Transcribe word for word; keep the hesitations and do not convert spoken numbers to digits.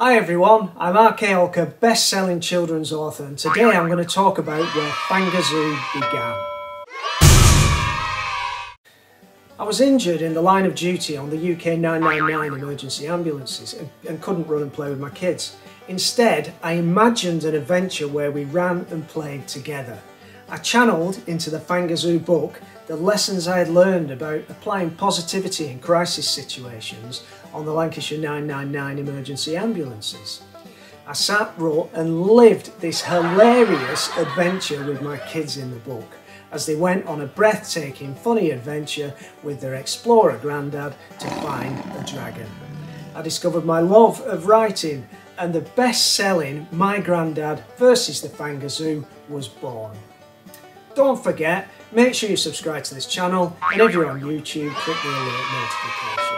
Hi everyone, I'm R K Alker, best-selling children's author, and today I'm going to talk about where Fangazoo began. I was injured in the line of duty on the U K nine nine nine emergency ambulances and, and couldn't run and play with my kids. Instead, I imagined an adventure where we ran and played together. I channeled into the Fangazoo book the lessons I had learned about applying positivity in crisis situations on the Lancashire nine nine nine emergency ambulances. I sat, wrote and lived this hilarious adventure with my kids in the book, as they went on a breathtaking, funny adventure with their explorer granddad to find a dragon. I discovered my love of writing, and the best-selling My Grandad versus The Fangazoo was born. Don't forget, make sure you subscribe to this channel, and if you're on YouTube, click the alert notification.